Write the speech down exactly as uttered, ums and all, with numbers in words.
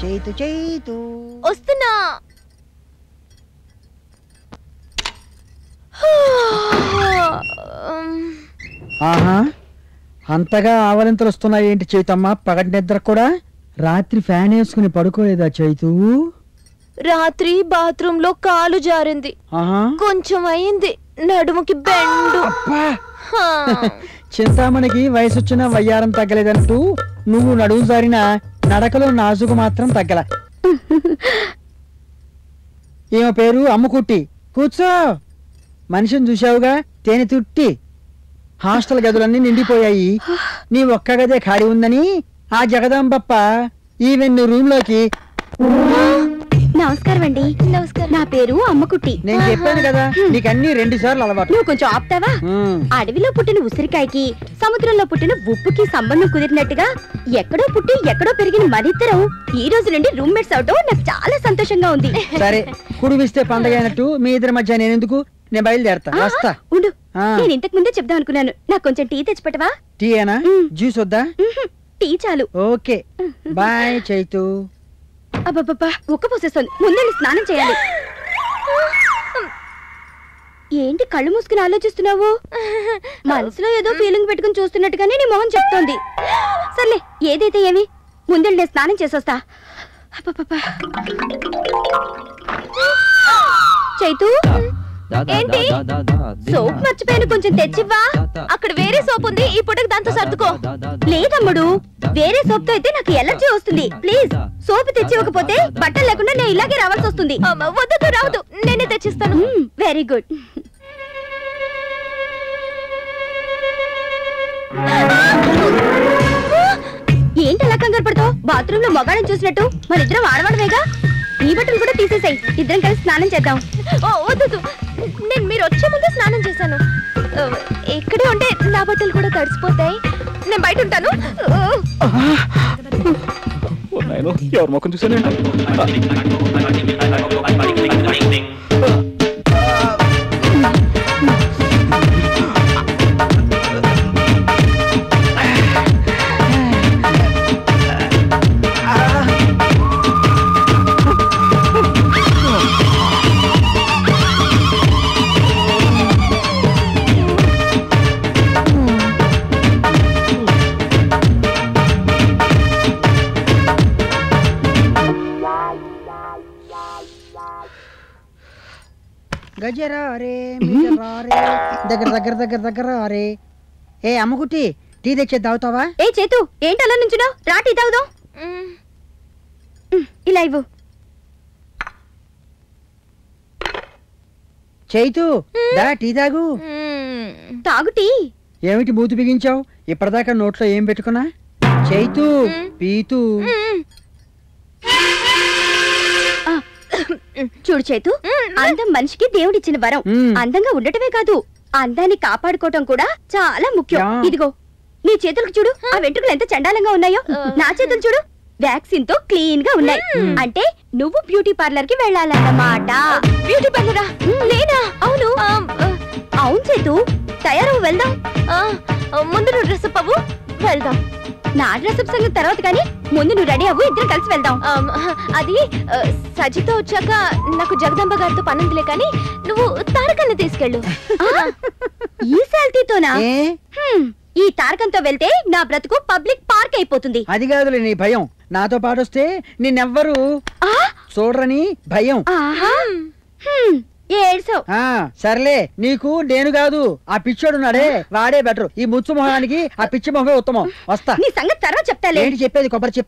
चेतु चेतु वस्तुना आहा అంతగా ఆవలింతలుస్తున్నాయి ఏంటి చైతమ్మ? పగటి నిద్ర కూడా రాత్రి ఫ్యాన్ వేసుకుని పడుకోలేదా చైతు? రాత్రి బాత్రూమ్ లో కాలు జారింది, కొంచెం అయింది నడుముకి బెండు. చింతామణికి వయసు వచ్చినా వయ్యారం తగ్గలేదంటూ నువ్వు నడుము జారినా నడకలో నాజుకు మాత్రం తగ్గల. ఏమో పేరు అమ్ముకుట్టి, కూర్చో. మనిషిని చూసావుగా, తేనె తుట్టి. హాస్టల్ గదులన్నీ నిండిపోయాయి, నీ ఒక్క గదే ఖాళీ ఉందని ఆ జగదాంబప్ప ఈవెన్ నీ రూమ్ లోకి. నమస్కారం అండి. నమస్కారం, నా పేరు అమ్మకుట్టి. నేను చెప్పాను కదా నీకు అన్ని రెండు సార్లు అలవాటు, నువ్వు కొంచెం ఆపుతావా? అడవిలో పుట్టిన ఉసిరికాయకి సముద్రంలో పుట్టిన ఉప్పుకి సంబంధం కుదిరినట్టుగా ఎక్కడో పుట్టి ఎక్కడో పెరిగిన మరిద్దరం ఈ రోజు నుండి రూమ్మేట్స్ అవటం నాకు చాలా సంతోషంగా ఉంది. సరే, కుడివిస్తే పండగ అయినట్టు మీ ఇద్దరి మధ్య నేను ఎందుకు, నేను బయలుదేరతా. వస్తా ఉండు. నేను ఇంతకు ముందే చెప్దాం అనుకున్నాను, నాకు కొంచెం టీ తెచ్చిపెట్టవా? టీ ఏనా, జ్యూస్ వద్దా? టీ చాలు. Okay bye Chaitu. అబ్బబ్బబ్బా ఒక్క పోసేస్తాను, ముందే స్నానం చేయాలి. ఏంటి కళ్ళు మూసుకుని ఆలోచిస్తున్నావు? మనసులో ఏదో ఫీలింగ్ పెట్టుకుని చూస్తున్నట్టుగానే నీ మొహం చెప్తోంది. సర్లే ఏదైతే ఏమి, ముందే నేను స్నానం చేసొస్తా. అబ్బబ్బబ్బా చైతు, ఏంటి సోప్ మర్చిపోయాను, కొంచెం తెచ్చివ్వా. అక్కడ వేరే సోప్ ఉంది, ఈ పుటకు దాంతో సర్దుకో. లేదమ్ముడు, వేరే సోప్ తో అయితే నాకు ఎలర్జీ వస్తుంది. ప్లీజ్ సోప్ తెచ్చి ఇవ్వకపోతే బట్టలు లేకుండా నేను ఇలాగే రావాల్సి వస్తుంది. వద్దు రావద్దు, నేనే తెచ్చిస్తాను. Very good. ఏంటి అలా కంగారు పడతావు? బాత్రూమ్ లో మగాడని చూసినట్టు మన ఇద్దరం ఆడవాడమేగా. నీ బట్టలు కూడా తీసేసాయి, ఇద్దరం కలిసి స్నానం చేద్దాం. వద్దు, నేను మీరు వచ్చే ముందు స్నానం చేశాను. ఎక్కడే ఉంటే నా బట్టలు కూడా తడిసిపోతాయి. నేను బయట ఉంటాను. ఎవరు ముఖం చూసాను? దగ్గర దగ్గర దగ్గర దగ్గర అరే ఏ అమ్మకుట్టి, టీ తెచ్చే తాగుతావా? ఏ చేతు ఏంటి అలా నుంచున్నావు, రా టీ తాగుదాం. ఇలా ఇవ్వు. చేతు దా టీ తాగు. తాగు టీ. ఏమిటి బూతు బిగించావు? ఇప్పటిదాకా నోట్లో ఏం పెట్టుకున్నా? చేతు పీతు. చూడు చేతు, అందం మనిషికి దేవుడిచ్చిన వరం. అందంగా ఉండటమే కాదు, అందాన్ని కాపాడుకోవటం కూడా చాలా ముఖ్యం. ఇదిగో నీ చేతులకు చూడు, ఆ వెంట్రుకలు ఎంత చండాలంగా ఉన్నాయో. నా చేతులు చూడు, వ్యాక్సిన్ తో క్లీన్ గా ఉన్నాయి. అంటే నువ్వు బ్యూటీ పార్లర్ కి వెళ్ళాలన్నమాట. బ్యూటీ పార్లరా? నేనా? అవును అవును చేతు, తయారవు వెళ్దాం. ముందు నువ్వు డ్రెస్ అప్ అవ్వు, వెళ్దాం. నా డ్రెస్అప్ సంగతి తర్వాత కానీ, ముందు నువ్వు రెడీ అవ్వు, ఇద్దరు కలిసి వెళ్దాం. అది సజితో వచ్చాక నాకు జగదంబ గారితో పనుందిలే, కానీ నువ్వు తారకన్న తీసుకెళ్ళు. ఈ శాల్తీతోనా? ఈ తారకంతో వెళ్తే నా బ్రతుకు పబ్లిక్ పార్క్ అయిపోతుంది. అది కాదులే నీ భయం, నాతో పాటు వస్తే నిన్నెవ్వరు చూడరని భయం. సర్లే, నీకు నేను కాదు ఆ పిచ్చోడున్నాడే వాడే బెటర్. ఈ ముచ్చు మొహానికి ఆ పిచ్చి మొహమే ఉత్తమం. వస్తా. నీ సంగతి తర్వాత చెప్తాలే. ఏంటి చెప్పేది? కొబ్బరి చెప్పు.